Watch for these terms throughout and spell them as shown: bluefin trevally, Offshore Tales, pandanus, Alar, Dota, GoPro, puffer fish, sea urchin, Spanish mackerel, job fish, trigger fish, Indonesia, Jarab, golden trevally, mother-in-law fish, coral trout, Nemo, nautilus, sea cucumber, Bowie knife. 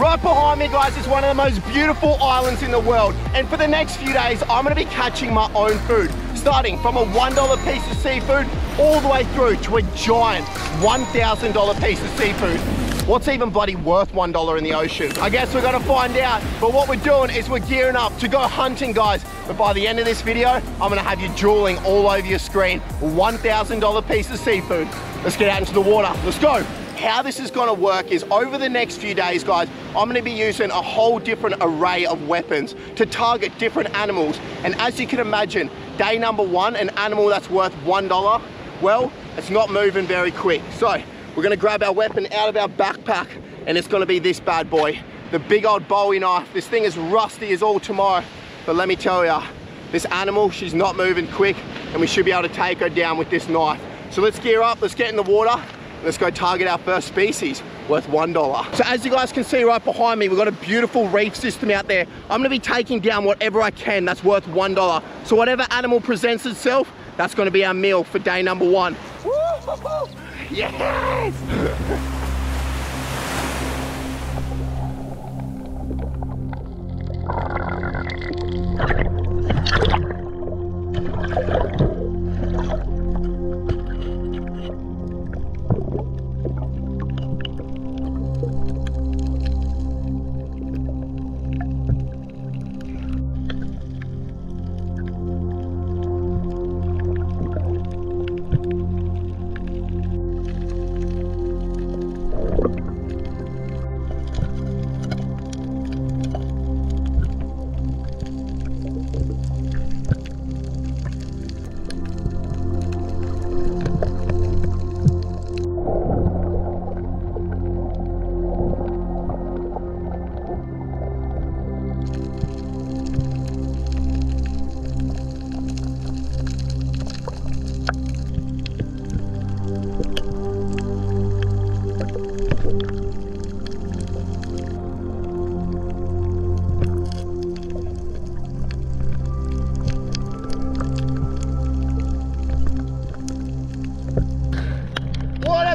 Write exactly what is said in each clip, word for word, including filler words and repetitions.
Right behind me, guys, is one of the most beautiful islands in the world. And for the next few days, I'm gonna be catching my own food, starting from a one dollar piece of seafood all the way through to a giant one thousand dollar piece of seafood. What's even bloody worth one dollar in the ocean? I guess we're gonna find out. But what we're doing is we're gearing up to go hunting, guys. But by the end of this video, I'm gonna have you drooling all over your screen. one thousand dollar piece of seafood. Let's get out into the water, let's go. How this is gonna work is over the next few days, guys, I'm gonna be using a whole different array of weapons to target different animals. And as you can imagine, day number one, an animal that's worth one dollar, well, it's not moving very quick. So we're gonna grab our weapon out of our backpack, and it's gonna be this bad boy, the big old Bowie knife. This thing is rusty as all tomorrow, but let me tell you, this animal, she's not moving quick, and we should be able to take her down with this knife. So let's gear up, let's get in the water. Let's go target our first species, worth one dollar. So as you guys can see right behind me, we've got a beautiful reef system out there. I'm gonna be taking down whatever I can that's worth one dollar. So whatever animal presents itself, that's gonna be our meal for day number one. Woo -hoo -hoo. Yes!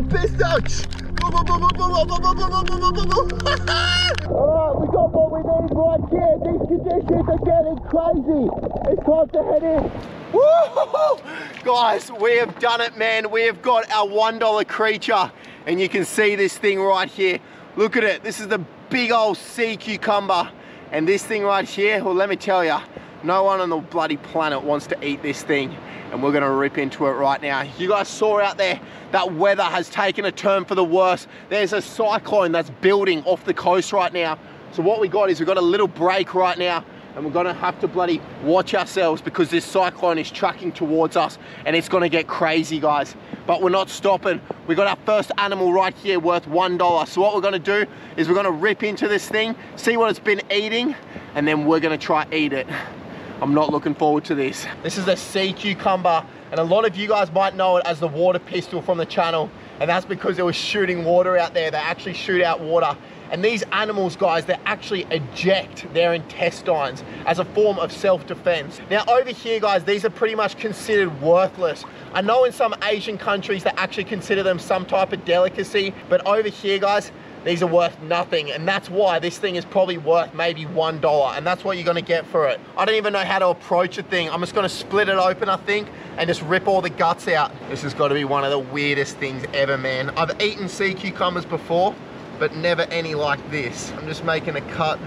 Pistox! Alright, we got what we need right here. These conditions are getting crazy. It's time to head in. Woo-hoo-hoo. Guys, we have done it, man. We have got our one dollar creature. And you can see this thing right here. Look at it. This is the big old sea cucumber. And this thing right here, well, let me tell you, no one on the bloody planet wants to eat this thing. And we're gonna rip into it right now. You guys saw out there, that weather has taken a turn for the worse. There's a cyclone that's building off the coast right now. So what we got is we've got a little break right now, and we're gonna have to bloody watch ourselves because this cyclone is tracking towards us, and it's gonna get crazy, guys. But we're not stopping. We got our first animal right here worth one dollar. So what we're gonna do is we're gonna rip into this thing, see what it's been eating, and then we're gonna try eat it. I'm not looking forward to this. This is a sea cucumber, and a lot of you guys might know it as the water pistol from the channel, and that's because they were shooting water out there. They actually shoot out water. And these animals, guys, they actually eject their intestines as a form of self-defense. Now over here, guys, these are pretty much considered worthless. I know in some Asian countries, they actually consider them some type of delicacy, but over here, guys, these are worth nothing, and that's why this thing is probably worth maybe one dollar, and that's what you're gonna get for it. I don't even know how to approach a thing. I'm just gonna split it open, I think, and just rip all the guts out. This has gotta be one of the weirdest things ever, man. I've eaten sea cucumbers before, but never any like this. I'm just making a cut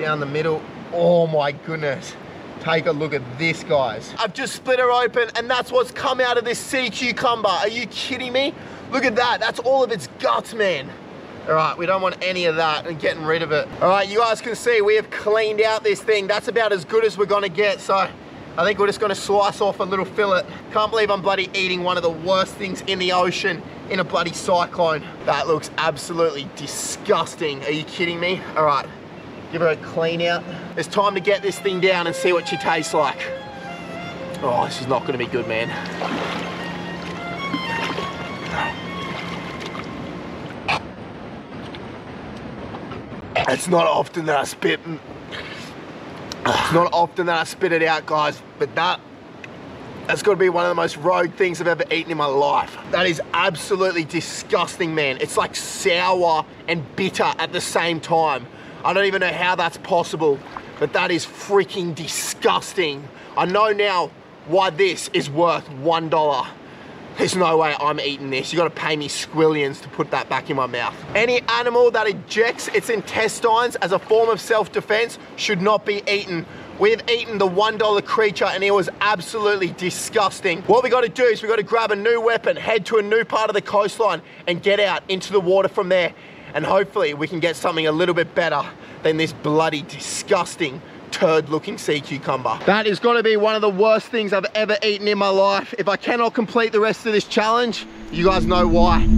down the middle. Oh my goodness. Take a look at this, guys. I've just split her open, and that's what's come out of this sea cucumber. Are you kidding me? Look at that, that's all of its guts, man. All right, we don't want any of that and getting rid of it. All right, you guys can see we have cleaned out this thing. That's about as good as we're gonna get, so I think we're just gonna slice off a little fillet. Can't believe I'm bloody eating one of the worst things in the ocean in a bloody cyclone. That looks absolutely disgusting. Are you kidding me? All right, give her a clean out. It's time to get this thing down and see what she tastes like. Oh, this is not gonna be good, man. It's not often that I spit, it's not often that I spit it out, guys, but that That's got to be one of the most rogue things I've ever eaten in my life. That is absolutely disgusting, man. It's like sour and bitter at the same time. I don't even know how that's possible, but that is freaking disgusting. I know now why this is worth one dollar. There's no way I'm eating this. You gotta pay me squillions to put that back in my mouth. Any animal that ejects its intestines as a form of self-defense should not be eaten. We've eaten the one dollar creature and it was absolutely disgusting. What we gotta do is we gotta grab a new weapon, head to a new part of the coastline and get out into the water from there. And hopefully we can get something a little bit better than this bloody disgusting turd-looking sea cucumber. That is gonna be one of the worst things I've ever eaten in my life. If I cannot complete the rest of this challenge, you guys know why.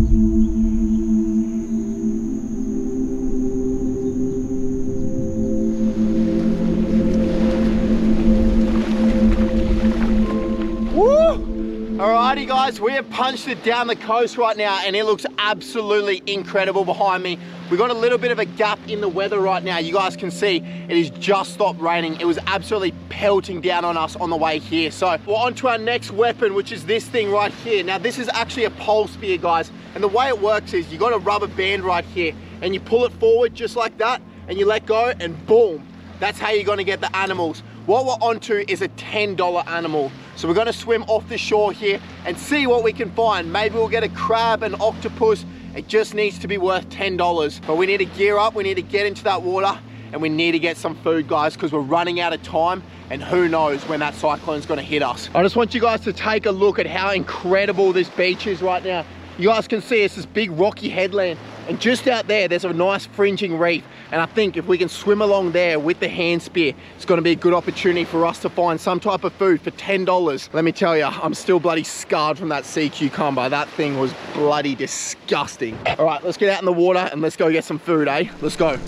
Alrighty guys, we have punched it down the coast right now and it looks absolutely incredible behind me. We've got a little bit of a gap in the weather right now. You guys can see it has just stopped raining. It was absolutely pelting down on us on the way here. So we're on to our next weapon, which is this thing right here. Now this is actually a pole spear, guys. And the way it works is you got a rubber band right here and you pull it forward just like that and you let go and boom. That's how you're gonna get the animals. What we're onto is a ten dollar animal. So we're gonna swim off the shore here and see what we can find. Maybe we'll get a crab, an octopus. It just needs to be worth ten dollars. But we need to gear up, we need to get into that water and we need to get some food, guys, because we're running out of time and who knows when that cyclone's gonna hit us. I just want you guys to take a look at how incredible this beach is right now. You guys can see it's this big rocky headland and just out there, there's a nice fringing reef. And I think if we can swim along there with the hand spear, it's gonna be a good opportunity for us to find some type of food for ten dollars. Let me tell you, I'm still bloody scarred from that sea cucumber. That thing was bloody disgusting. All right, let's get out in the water and let's go get some food, eh? Let's go.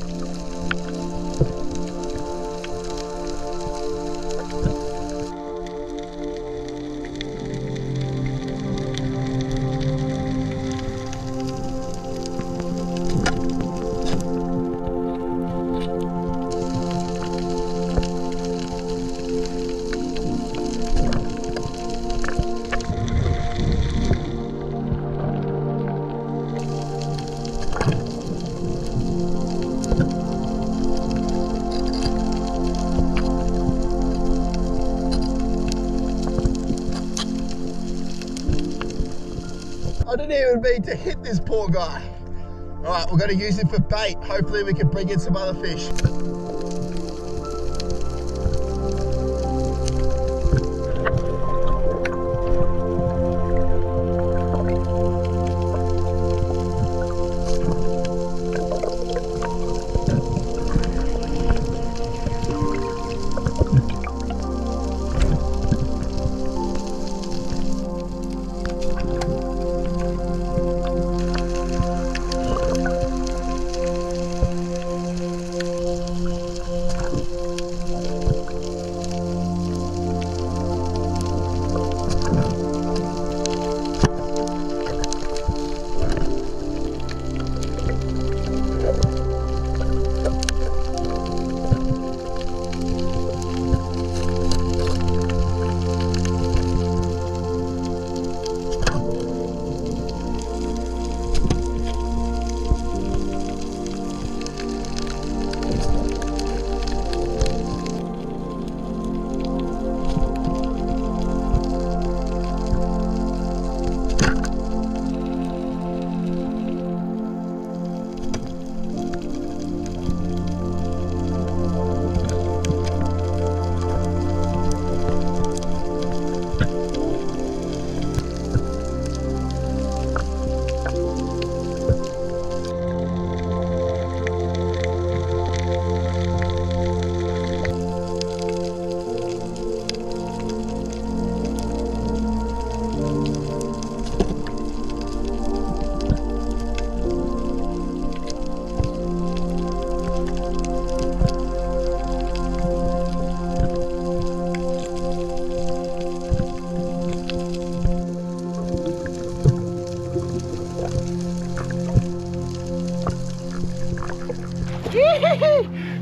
I didn't even mean to hit this poor guy. All right, we're gonna use it for bait. Hopefully we can bring in some other fish.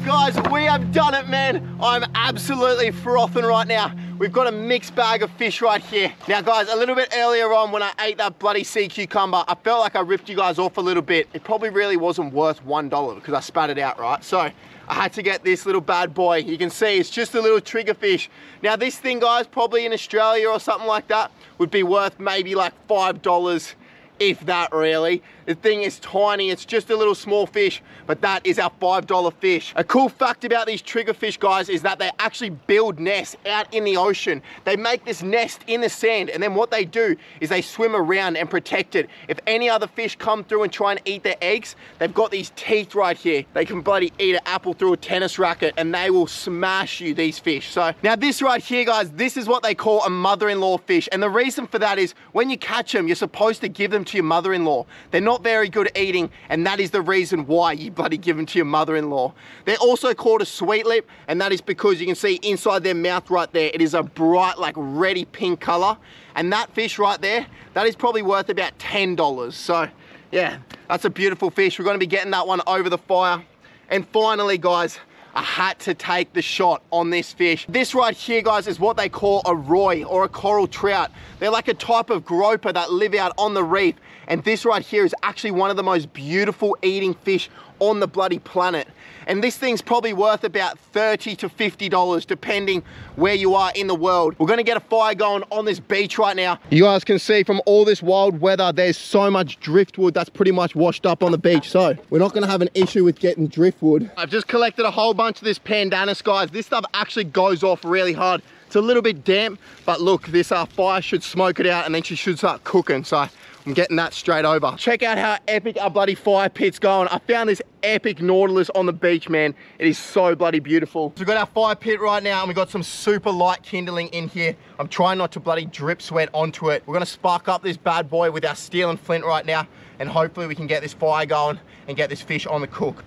Guys, we have done it, man. I'm absolutely frothing right now. we've got a mixed bag of fish right here. Now guys, a little bit earlier on when I ate that bloody sea cucumber, I felt like I ripped you guys off a little bit. It probably really wasn't worth one dollar because I spat it out, right? So I had to get this little bad boy. You can see it's just a little trigger fish. Now this thing guys, probably in Australia or something like that, would be worth maybe like five dollars. If that really. The thing is tiny, it's just a little small fish, but that is our five dollar fish. A cool fact about these trigger fish guys is that they actually build nests out in the ocean. They make this nest in the sand, and then what they do is they swim around and protect it. If any other fish come through and try and eat their eggs, they've got these teeth right here. They can bloody eat an apple through a tennis racket and they will smash you, these fish. So now this right here guys, this is what they call a mother-in-law fish, and the reason for that is when you catch them, you're supposed to give them to your mother-in-law. They're not very good at eating, and that is the reason why you bloody give them to your mother-in-law. They're also called a sweet lip, and that is because you can see inside their mouth right there, it is a bright like reddy pink color, and that fish right there, that is probably worth about ten dollars. So yeah, that's a beautiful fish. We're going to be getting that one over the fire. And finally guys, I had to take the shot on this fish. This right here, guys, is what they call a roy or a coral trout. They're like a type of grouper that live out on the reef. And this right here is actually one of the most beautiful eating fish on the bloody planet. And this thing's probably worth about thirty to fifty dollars, depending where you are in the world. We're gonna get a fire going on this beach right now. You guys can see from all this wild weather, there's so much driftwood that's pretty much washed up on the beach. So we're not gonna have an issue with getting driftwood. I've just collected a whole bunch of this pandanus, guys. This stuff actually goes off really hard. It's a little bit damp, but look, this uh, fire should smoke it out, and then she should start cooking. So I'm getting that straight over. Check out how epic our bloody fire pit's going. I found this epic nautilus on the beach, man. It is so bloody beautiful. So we've got our fire pit right now, and we've got some super light kindling in here. I'm trying not to bloody drip sweat onto it. We're gonna spark up this bad boy with our steel and flint right now, and hopefully we can get this fire going and get this fish on the cook.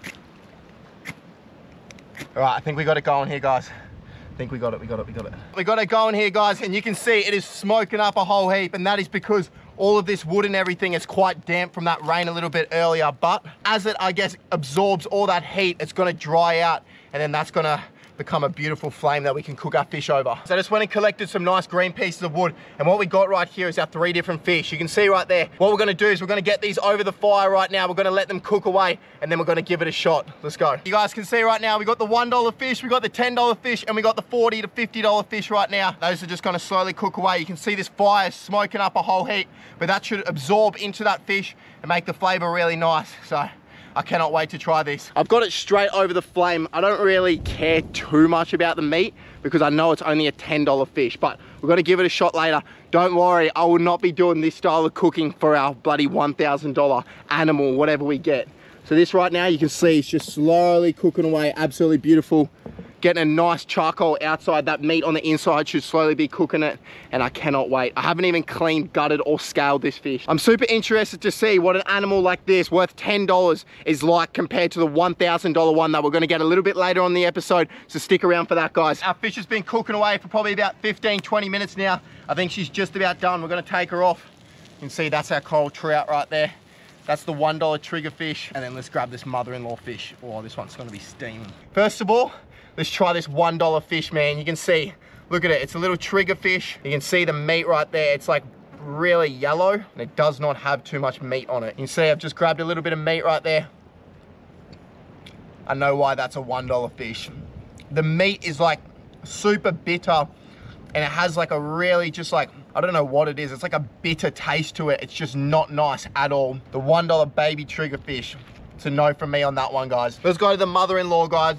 All right, I think we got it going here, guys. I think we got it, we got it, we got it. We got it going here, guys, and you can see it is smoking up a whole heap, and that is because all of this wood and everything is quite damp from that rain a little bit earlier, but as it, I guess, absorbs all that heat, it's gonna dry out, and then that's gonna become a beautiful flame that we can cook our fish over. So I just went and collected some nice green pieces of wood, and what we got right here is our three different fish. You can see right there. What we're gonna do is we're gonna get these over the fire right now. We're gonna let them cook away, and then we're gonna give it a shot. Let's go. You guys can see right now, we got the one dollar fish, we got the ten dollar fish, and we got the forty to fifty dollar fish right now. Those are just gonna slowly cook away. You can see this fire is smoking up a whole heap, but that should absorb into that fish and make the flavor really nice. So I cannot wait to try this. I've got it straight over the flame. I don't really care too much about the meat because I know it's only a ten dollar fish, but we're gonna give it a shot later. Don't worry, I will not be doing this style of cooking for our bloody one thousand dollar animal, whatever we get. So this right now, you can see it's just slowly cooking away, absolutely beautiful. Getting a nice charcoal outside, that meat on the inside should slowly be cooking it, and I cannot wait. I haven't even cleaned, gutted, or scaled this fish. I'm super interested to see what an animal like this worth ten dollars is like compared to the one thousand dollar one that we're gonna get a little bit later on in the episode, so stick around for that, guys. Our fish has been cooking away for probably about fifteen, twenty minutes now. I think she's just about done. We're gonna take her off. You can see that's our coral trout right there. That's the one dollar trigger fish, and then let's grab this mother-in-law fish. Oh, this one's gonna be steaming. First of all, let's try this one dollar fish, man. You can see, look at it, it's a little trigger fish. You can see the meat right there. It's like really yellow, and it does not have too much meat on it. You can see I've just grabbed a little bit of meat right there. I know why that's a one dollar fish. The meat is like super bitter, and it has like a really just like, I don't know what it is. It's like a bitter taste to it. It's just not nice at all. The one dollar baby trigger fish. It's a no from me on that one, guys. Let's go to the mother-in-law, guys.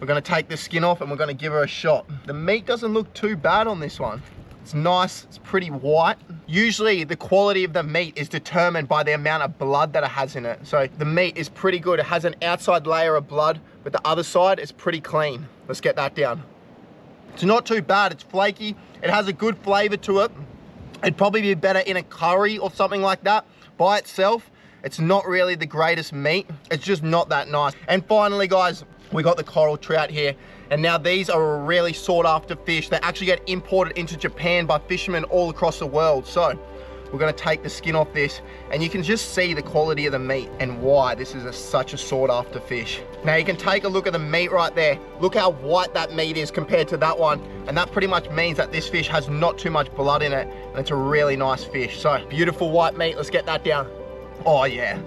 We're gonna take the skin off and we're gonna give her a shot. The meat doesn't look too bad on this one. It's nice, it's pretty white. Usually the quality of the meat is determined by the amount of blood that it has in it. So the meat is pretty good. It has an outside layer of blood, but the other side is pretty clean. Let's get that down. It's not too bad, it's flaky. It has a good flavor to it. It'd probably be better in a curry or something like that by itself. It's not really the greatest meat. It's just not that nice. And finally, guys, we got the coral trout here, and now these are a really sought after fish. They actually get imported into Japan by fishermen all across the world. So We're gonna take the skin off this, and you can just see the quality of the meat and why this is a, such a sought after fish. Now you can take a look at the meat right there. Look how white that meat is compared to that one. And that pretty much means that this fish has not too much blood in it. And it's a really nice fish. So beautiful white meat, let's get that down. Oh yeah.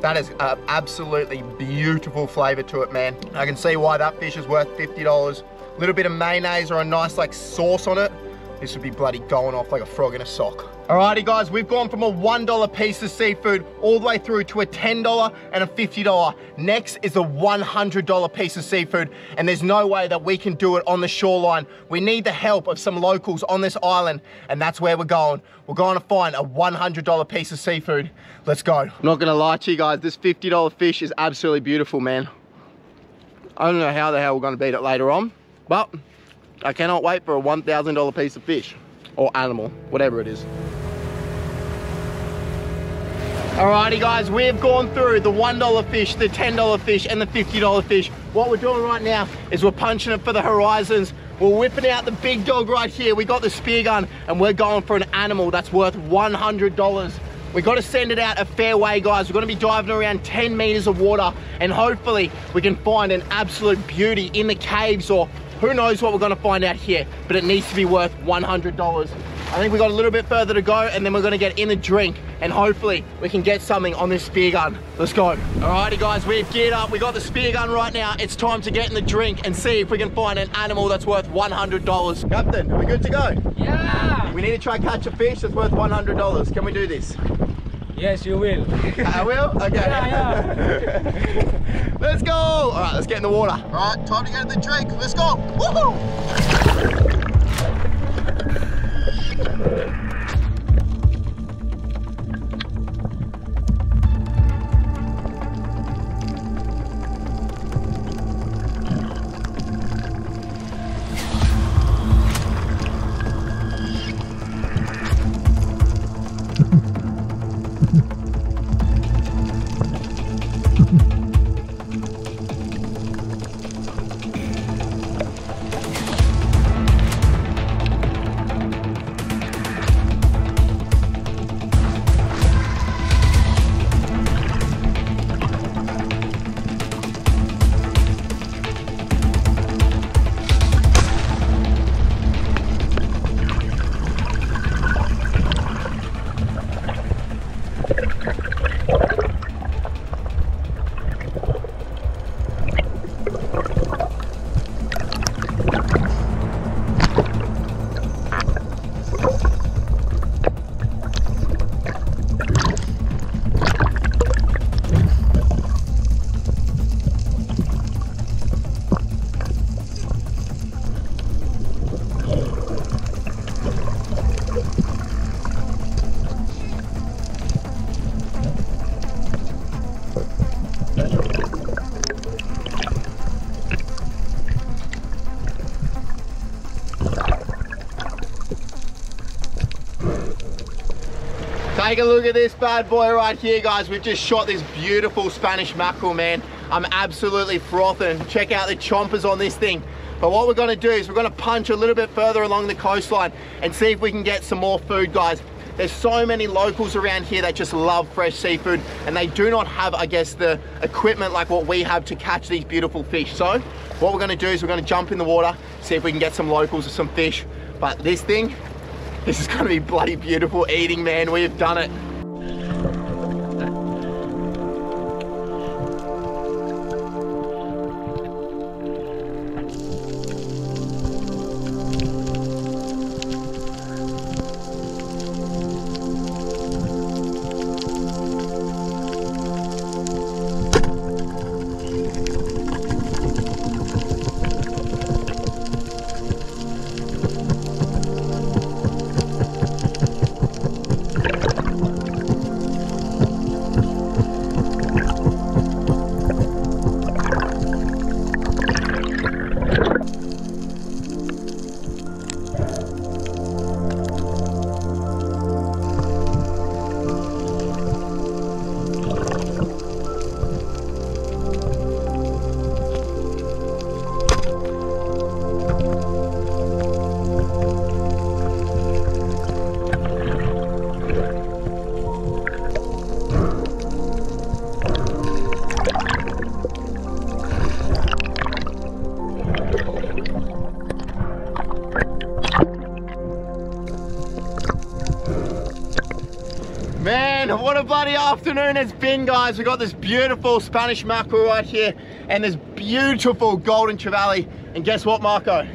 That is an absolutely beautiful flavor to it, man. I can see why that fish is worth fifty dollars. A little bit of mayonnaise or a nice like sauce on it. This would be bloody going off like a frog in a sock. Alrighty guys, we've gone from a one dollar piece of seafood all the way through to a ten dollar and a fifty dollar. Next is a one hundred dollar piece of seafood, and there's no way that we can do it on the shoreline. We need the help of some locals on this island, and that's where we're going. We're going to find a one hundred dollar piece of seafood. Let's go. I'm not gonna lie to you guys, this fifty dollar fish is absolutely beautiful, man. I don't know how the hell we're gonna beat it later on, but I cannot wait for a one thousand dollar piece of fish, or animal, whatever it is. Alrighty guys, we have gone through the one dollar fish, the ten dollar fish, and the fifty dollar fish. What we're doing right now is we're punching it for the horizons. We're whipping out the big dog right here. We got the spear gun, and we're going for an animal that's worth one hundred dollars. We got to send it out a fair way, guys. We're going to be diving around ten meters of water, and hopefully we can find an absolute beauty in the caves, or who knows what we're gonna find out here, but it needs to be worth one hundred dollars. I think we got a little bit further to go, and then we're gonna get in the drink, and hopefully we can get something on this spear gun. Let's go. Alrighty guys, we've geared up. We got the spear gun right now. It's time to get in the drink and see if we can find an animal that's worth one hundred dollars. Captain, are we good to go? Yeah! We need to try and catch a fish that's worth one hundred dollars. Can we do this? Yes, you will. I will? Okay. Yeah, yeah. Let's go. All right, let's get in the water. All right, time to get in the drink. Let's go. Woohoo. Take a look at this bad boy right here, guys. We've just shot this beautiful Spanish mackerel, man. I'm absolutely frothing. Check out the chompers on this thing. But what we're gonna do is we're gonna punch a little bit further along the coastline and see if we can get some more food, guys. There's so many locals around here that just love fresh seafood, and they do not have, I guess, the equipment like what we have to catch these beautiful fish. So what we're gonna do is we're gonna jump in the water, see if we can get some locals or some fish. But this thing, this is gonna be bloody beautiful eating, man. We have done it. what a bloody afternoon it's been, guys. We've got this beautiful Spanish mackerel right here and this beautiful golden trevally. And guess what, Marco?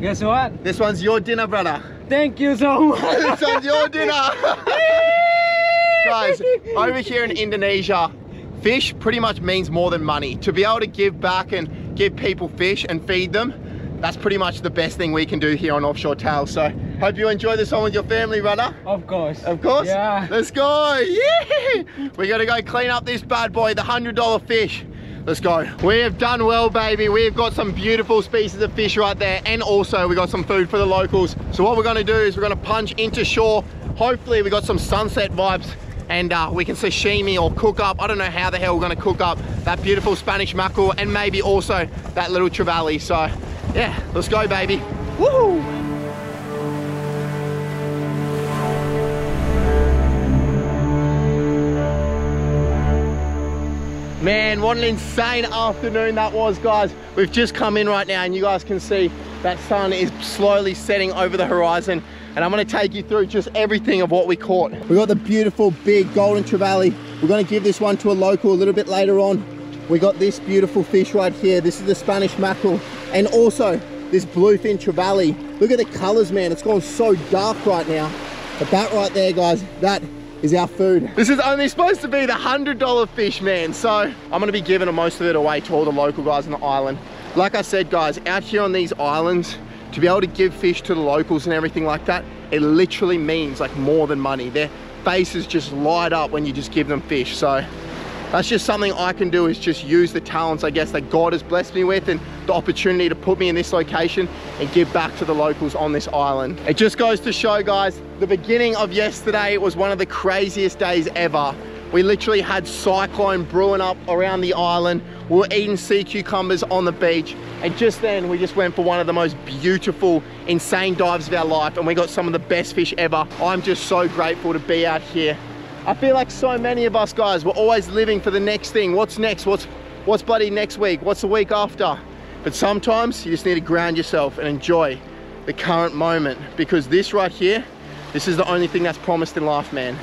Guess what? This one's your dinner, brother. Thank you so much. This one's your dinner. Guys, over here in Indonesia, fish pretty much means more than money. To be able to give back and give people fish and feed them, that's pretty much the best thing we can do here on Offshore Tales. So hope you enjoy this one with your family, brother. Of course. Of course? Yeah. Let's go. Yeah. We gotta go clean up this bad boy, the one hundred dollar fish. Let's go. We have done well, baby. We've got some beautiful species of fish right there. And also we got some food for the locals. So what we're gonna do is we're gonna punch into shore. Hopefully we got some sunset vibes and uh, we can sashimi or cook up. I don't know how the hell we're gonna cook up that beautiful Spanish mackerel and maybe also that little trevally. So yeah, let's go, baby. Woo! Man, what an insane afternoon that was, guys. We've just come in right now and you guys can see that sun is slowly setting over the horizon. And I'm gonna take you through just everything of what we caught. We got the beautiful big golden trevally. We're gonna give this one to a local a little bit later on. We got this beautiful fish right here. This is the Spanish mackerel. And also this bluefin trevally. Look at the colors, man. It's gone so dark right now. But that right there, guys, that is our food. This is only supposed to be the one hundred dollar fish, man. So I'm gonna be giving most of it away to all the local guys on the island. Like I said, guys, out here on these islands, to be able to give fish to the locals and everything like that, it literally means like more than money. Their faces just light up when you just give them fish. So that's just something I can do, is just use the talents, I guess, that God has blessed me with and the opportunity to put me in this location and give back to the locals on this island. It just goes to show, guys, the beginning of yesterday was one of the craziest days ever. We literally had cyclone brewing up around the island. We were eating sea cucumbers on the beach. And just then we just went for one of the most beautiful, insane dives of our life. And we got some of the best fish ever. I'm just so grateful to be out here. I feel like so many of us, guys, we're always living for the next thing. What's next? What's, what's bloody next week? What's the week after? But sometimes you just need to ground yourself and enjoy the current moment, because this right here, this is the only thing that's promised in life, man.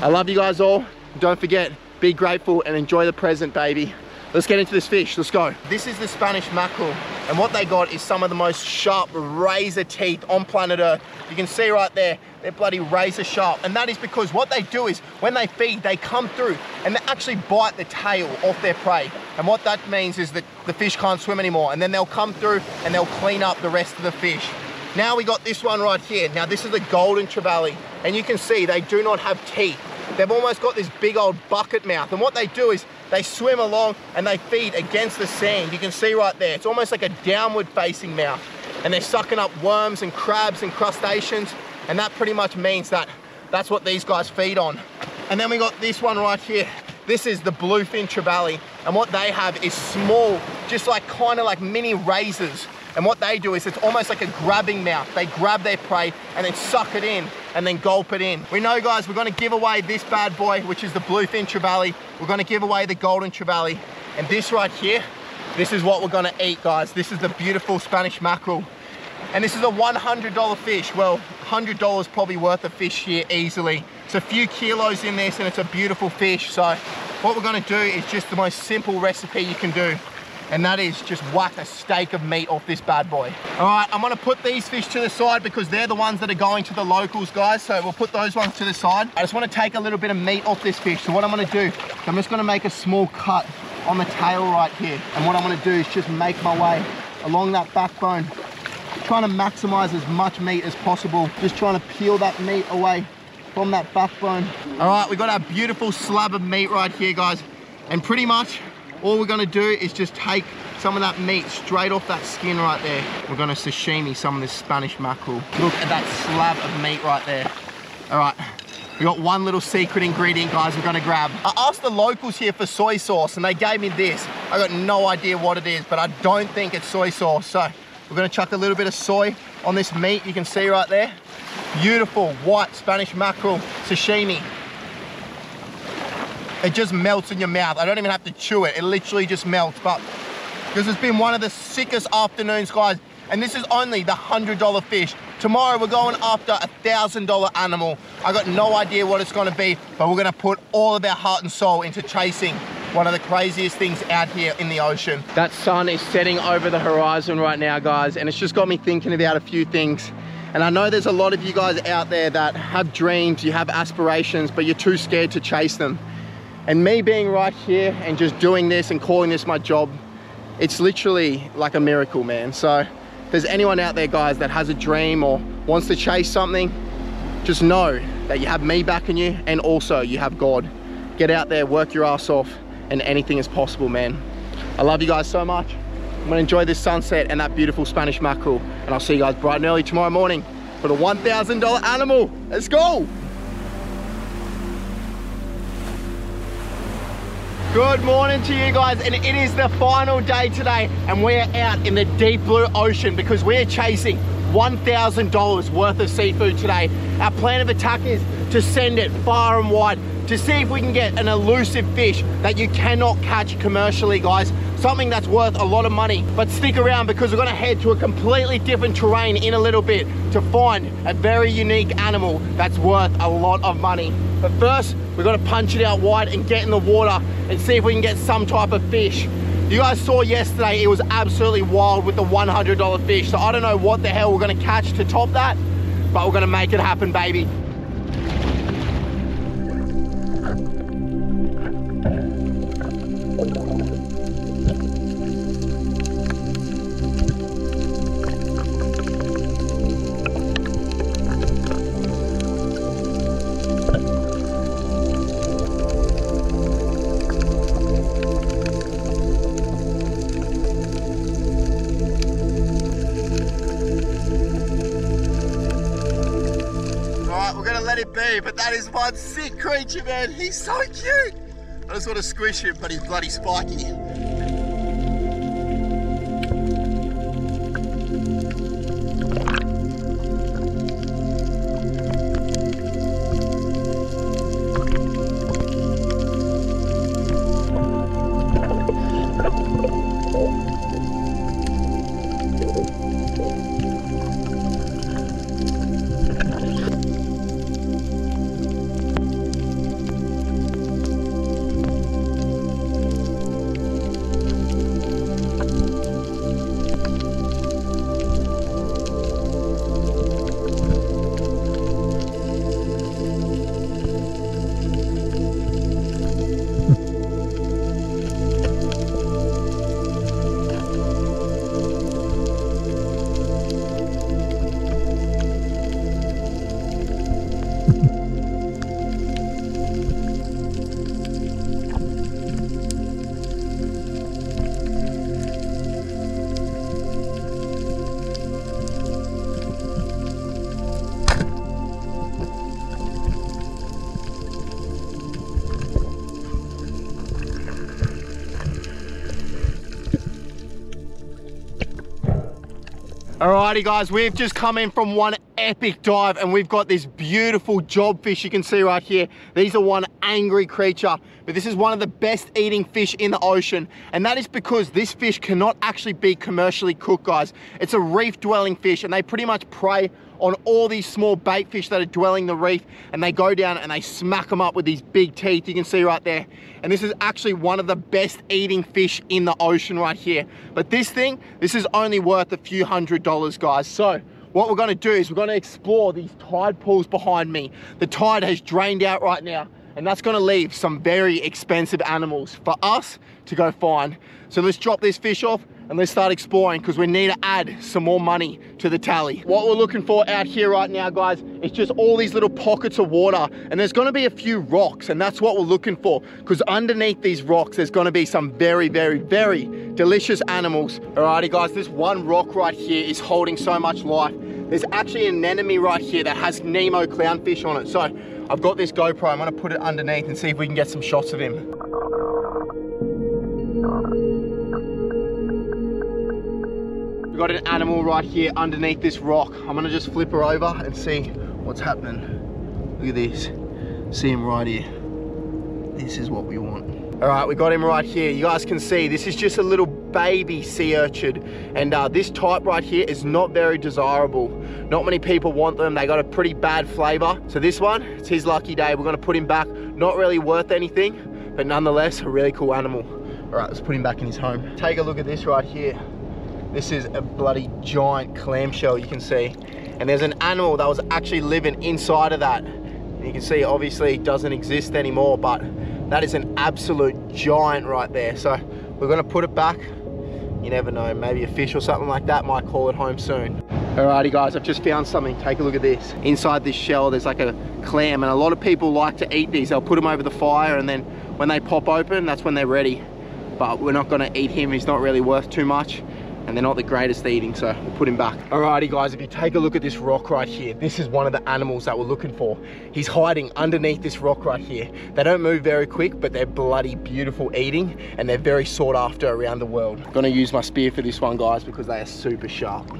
I love you guys all. Don't forget, be grateful and enjoy the present, baby. Let's get into this fish, let's go. This is the Spanish mackerel, and what they got is some of the most sharp razor teeth on planet Earth. You can see right there, they're bloody razor sharp. And that is because what they do is when they feed, they come through and they actually bite the tail off their prey. And what that means is that the fish can't swim anymore, and then they'll come through and they'll clean up the rest of the fish. Now we got this one right here. Now this is the golden trevally, and you can see they do not have teeth. They've almost got this big old bucket mouth, and what they do is they swim along and they feed against the sand. You can see right there, it's almost like a downward facing mouth, and they're sucking up worms and crabs and crustaceans, and that pretty much means that that's what these guys feed on. And then we got this one right here. This is the bluefin trevally, and what they have is small, just like kind of like mini razors. And what they do is it's almost like a grabbing mouth. They grab their prey and then suck it in and then gulp it in. We know, guys, we're gonna give away this bad boy, which is the bluefin trevally. We're gonna give away the golden trevally. And this right here, this is what we're gonna eat, guys. This is the beautiful Spanish mackerel. And this is a one hundred dollar fish. Well, one hundred dollars probably worth of fish here easily. It's a few kilos in this and it's a beautiful fish. So what we're gonna do is just the most simple recipe you can do. And that is just whack a steak of meat off this bad boy. All right, I'm gonna put these fish to the side because they're the ones that are going to the locals, guys. So we'll put those ones to the side. I just wanna take a little bit of meat off this fish. So what I'm gonna do, I'm just gonna make a small cut on the tail right here. And what I'm gonna do is just make my way along that backbone, trying to maximize as much meat as possible. Just trying to peel that meat away from that backbone. All right, we got our beautiful slab of meat right here, guys. And pretty much, all we're gonna do is just take some of that meat straight off that skin right there. We're gonna sashimi some of this Spanish mackerel. Look at that slab of meat right there. All right, we got one little secret ingredient, guys, we're gonna grab. I asked the locals here for soy sauce and they gave me this. I got no idea what it is, but I don't think it's soy sauce. So we're gonna chuck a little bit of soy on this meat. You can see right there. Beautiful white Spanish mackerel sashimi. It just melts in your mouth. I don't even have to chew it. It literally just melts. But this has been one of the sickest afternoons, guys. And this is only the one hundred dollar fish. Tomorrow we're going after a thousand dollar animal. I got no idea what it's gonna be, but we're gonna put all of our heart and soul into chasing one of the craziest things out here in the ocean. That sun is setting over the horizon right now, guys, and it's just got me thinking about a few things. And I know there's a lot of you guys out there that have dreams, you have aspirations, but you're too scared to chase them. And me being right here and just doing this and calling this my job, it's literally like a miracle, man. So if there's anyone out there, guys, that has a dream or wants to chase something, just know that you have me backing you, and also you have God. Get out there, work your ass off, and anything is possible, man. I love you guys so much. I'm gonna enjoy this sunset and that beautiful Spanish mackerel, and I'll see you guys bright and early tomorrow morning for the thousand dollar animal. Let's go. Good morning to you guys, and it is the final day today, and we're out in the deep blue ocean because we're chasing one thousand dollars worth of seafood today. Our plan of attack is to send it far and wide to see if we can get an elusive fish that you cannot catch commercially, guys. Something that's worth a lot of money. But stick around, because we're gonna head to a completely different terrain in a little bit to find a very unique animal that's worth a lot of money. But first, we've got to punch it out wide and get in the water and see if we can get some type of fish. You guys saw yesterday, it was absolutely wild with the one hundred dollar fish. So I don't know what the hell we're gonna catch to top that, but we're gonna make it happen, baby. But that is one sick creature, man. He's so cute. I just want to squish him, but he's bloody spiky. Alrighty guys, we've just come in from one epic dive and we've got this beautiful job fish you can see right here. These are one angry creature, but this is one of the best eating fish in the ocean. And that is because this fish cannot actually be commercially cooked, guys. It's a reef dwelling fish, and they pretty much prey on all these small bait fish that are dwelling the reef, and they go down and they smack them up with these big teeth you can see right there. And this is actually one of the best eating fish in the ocean right here. But this thing, this is only worth a few hundred dollars, guys. So what we're gonna do is we're gonna explore these tide pools behind me. The tide has drained out right now, and that's gonna leave some very expensive animals for us to go find. So let's drop this fish off and let's start exploring, because we need to add some more money to the tally. What we're looking for out here right now, guys, it's just all these little pockets of water, and there's gonna be a few rocks, and that's what we're looking for, because underneath these rocks, there's gonna be some very, very, very delicious animals. Alrighty guys, this one rock right here is holding so much life. There's actually an anemone right here that has Nemo clownfish on it. So I've got this GoPro, I'm gonna put it underneath and see if we can get some shots of him. Got an animal right here underneath this rock. I'm gonna just flip her over and see what's happening. Look at this, see him right here. This is what we want. All right, we got him right here. You guys can see this is just a little baby sea urchin, and uh, this type right here is not very desirable. Not many people want them. They got a pretty bad flavor. So this one, it's his lucky day. We're gonna put him back. Not really worth anything, but nonetheless, a really cool animal. All right, let's put him back in his home. Take a look at this right here. This is a bloody giant clamshell, you can see. And there's an animal that was actually living inside of that. And you can see, obviously, it doesn't exist anymore, but that is an absolute giant right there. So we're gonna put it back. You never know, maybe a fish or something like that might call it home soon. Alrighty guys, I've just found something. Take a look at this. Inside this shell, there's like a clam, and a lot of people like to eat these. They'll put them over the fire, and then when they pop open, that's when they're ready. But we're not gonna eat him. He's not really worth too much, and they're not the greatest eating, so we'll put him back. Alrighty guys, if you take a look at this rock right here, this is one of the animals that we're looking for. He's hiding underneath this rock right here. They don't move very quick, but they're bloody beautiful eating, and they're very sought after around the world. I'm gonna use my spear for this one, guys, because they are super sharp.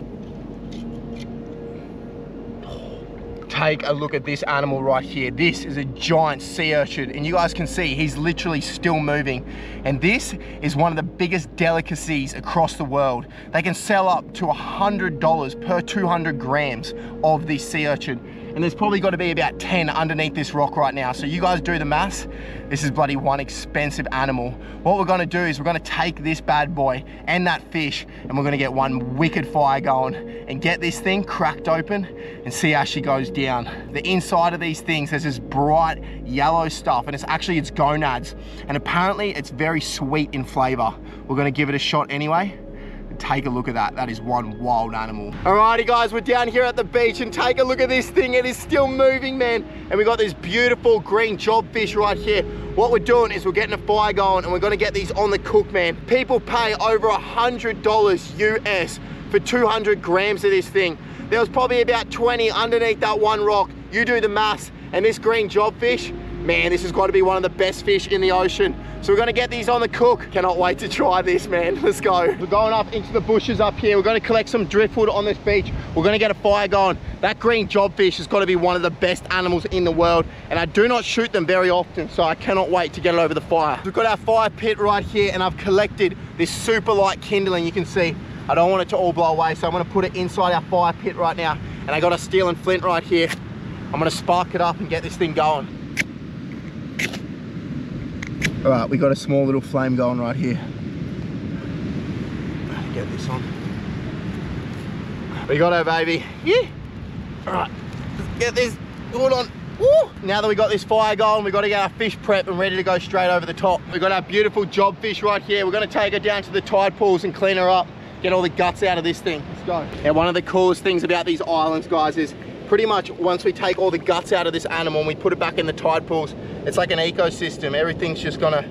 Take a look at this animal right here. This is a giant sea urchin, and you guys can see he's literally still moving. And this is one of the biggest delicacies across the world. They can sell up to one hundred dollars per two hundred grams of this sea urchin. And there's probably got to be about ten underneath this rock right now. So you guys do the maths. This is bloody one expensive animal. What we're going to do is we're going to take this bad boy and that fish, and we're going to get one wicked fire going and get this thing cracked open and see how she goes down. The inside of these things, there's this bright yellow stuff, and it's actually its gonads, and apparently it's very sweet in flavor. We're gonna give it a shot anyway. Take a look at that. That is one wild animal. Alrighty guys, we're down here at the beach, and take a look at this thing. It is still moving, man. And we got this beautiful green job fish right here. What we're doing is we're getting a fire going, and we're gonna get these on the cook, man. People pay over a hundred dollars U S for two hundred grams of this thing. There was probably about twenty underneath that one rock. You do the maths, and this green job fish, man, this has got to be one of the best fish in the ocean. So we're gonna get these on the cook. Cannot wait to try this, man. Let's go. We're going up into the bushes up here. We're gonna collect some driftwood on this beach. We're gonna get a fire going. That green job fish has got to be one of the best animals in the world, and I do not shoot them very often, so I cannot wait to get it over the fire. We've got our fire pit right here, and I've collected this super light kindling. You can see I don't want it to all blow away, so I'm gonna put it inside our fire pit right now. And I got a steel and flint right here. I'm gonna spark it up and get this thing going. All right, we got a small little flame going right here. Get this on. We got her, baby. Yeah. All right, let's get this wood on. Woo! Now that we got this fire going, we've got to get our fish prep and ready to go straight over the top. We've got our beautiful job fish right here. We're gonna take her down to the tide pools and clean her up. Get all the guts out of this thing. Let's go. And one of the coolest things about these islands, guys, is pretty much once we take all the guts out of this animal and we put it back in the tide pools, it's like an ecosystem. Everything's just gonna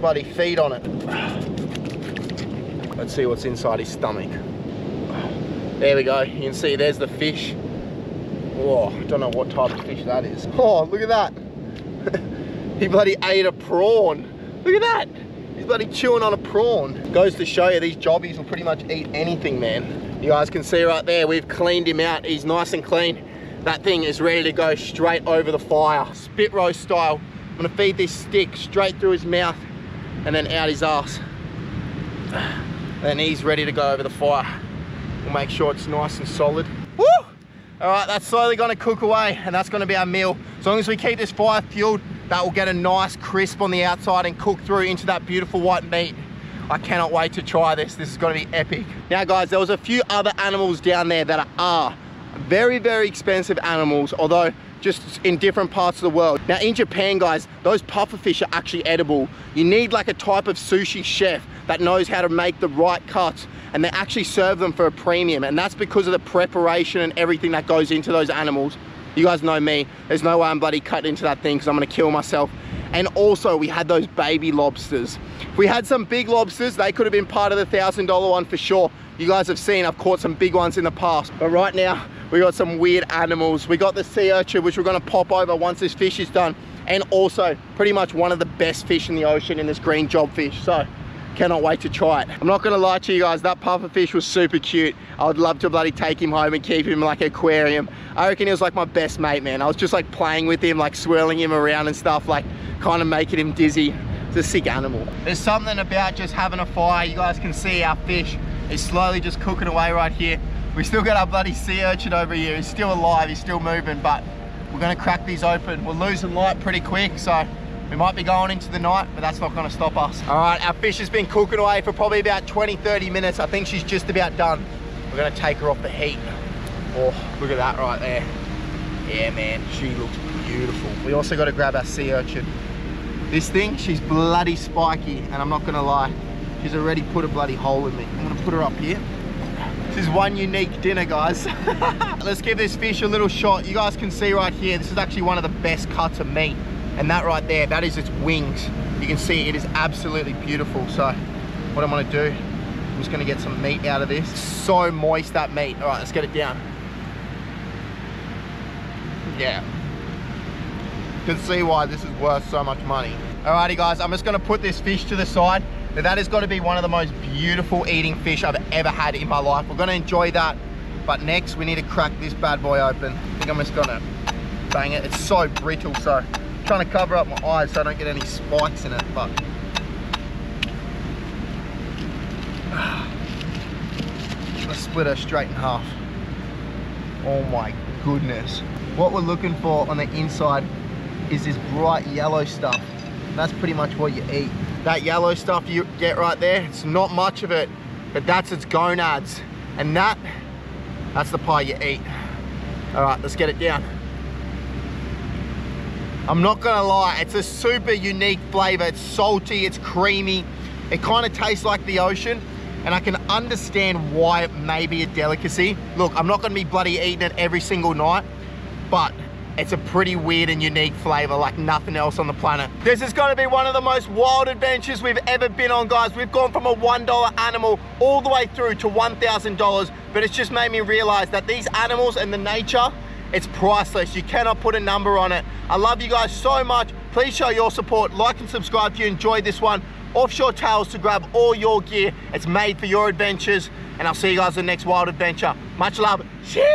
bloody feed on it. Let's see what's inside his stomach. There we go. You can see there's the fish. Whoa, I don't know what type of fish that is. Oh, look at that. He bloody ate a prawn. Look at that. He's bloody chewing on a prawn. Goes to show you, these jobbies will pretty much eat anything, man. You guys can see right there, we've cleaned him out. He's nice and clean. That thing is ready to go straight over the fire. Spit roast style. I'm gonna feed this stick straight through his mouth and then out his ass. Then he's ready to go over the fire. We'll make sure it's nice and solid. Woo! All right, that's slowly gonna cook away, and that's gonna be our meal. As long as we keep this fire fueled, that will get a nice crisp on the outside and cook through into that beautiful white meat. I cannot wait to try this. This is gonna be epic. Now guys, there was a few other animals down there that are very, very expensive animals, although just in different parts of the world. Now in Japan, guys, those puffer fish are actually edible. You need like a type of sushi chef that knows how to make the right cuts, and they actually serve them for a premium, and that's because of the preparation and everything that goes into those animals. You guys know me, there's no way I'm bloody cutting into that thing because I'm gonna kill myself. And also we had those baby lobsters. If we had some big lobsters, they could have been part of the thousand dollar one for sure. You guys have seen, I've caught some big ones in the past. But right now, we got some weird animals. We got the sea urchin, which we're gonna pop over once this fish is done. And also pretty much one of the best fish in the ocean in this green job fish. So cannot wait to try it. I'm not gonna lie to you guys, that puffer fish was super cute. I would love to bloody take him home and keep him like an aquarium. I reckon he was like my best mate, man. I was just like playing with him, like swirling him around and stuff, like kind of making him dizzy. It's a sick animal. There's something about just having a fire. You guys can see our fish is slowly just cooking away right here. We still got our bloody sea urchin over here. He's still alive, he's still moving, but we're gonna crack these open. We're losing light pretty quick, so we might be going into the night, but that's not gonna stop us. All right, our fish has been cooking away for probably about twenty, thirty minutes. I think she's just about done. We're gonna take her off the heat. Oh, look at that right there. Yeah, man, she looks beautiful. We also gotta grab our sea urchin. This thing, she's bloody spiky, and I'm not gonna lie, she's already put a bloody hole in me. I'm gonna put her up here. This is one unique dinner, guys. Let's give this fish a little shot. You guys can see right here, this is actually one of the best cuts of meat. And that right there, that is its wings. You can see it is absolutely beautiful. So what I'm gonna do, I'm just gonna get some meat out of this. So moist, that meat. All right, let's get it down. Yeah. You can see why this is worth so much money. Alrighty guys, I'm just gonna put this fish to the side. Now that has got to be one of the most beautiful eating fish I've ever had in my life. We're gonna enjoy that, but next we need to crack this bad boy open. I think I'm just gonna bang it. It's so brittle, so I'm trying to cover up my eyes so I don't get any spikes in it, but. Let's split her straight in half. Oh my goodness. What we're looking for on the inside is this bright yellow stuff. That's pretty much what you eat. That yellow stuff you get right there, it's not much of it, but that's its gonads. And that, that's the pie you eat. All right, let's get it down. I'm not gonna lie, it's a super unique flavor. It's salty, it's creamy. It kind of tastes like the ocean, and I can understand why it may be a delicacy. Look, I'm not gonna be bloody eating it every single night, but it's a pretty weird and unique flavor like nothing else on the planet. This is gonna be one of the most wild adventures we've ever been on, guys. We've gone from a one dollar animal all the way through to one thousand dollars, but it's just made me realize that these animals and the nature, it's priceless. You cannot put a number on it. I love you guys so much. Please show your support. Like and subscribe if you enjoyed this one. Offshore Tales to grab all your gear. It's made for your adventures, and I'll see you guys in the next wild adventure. Much love. Cheers!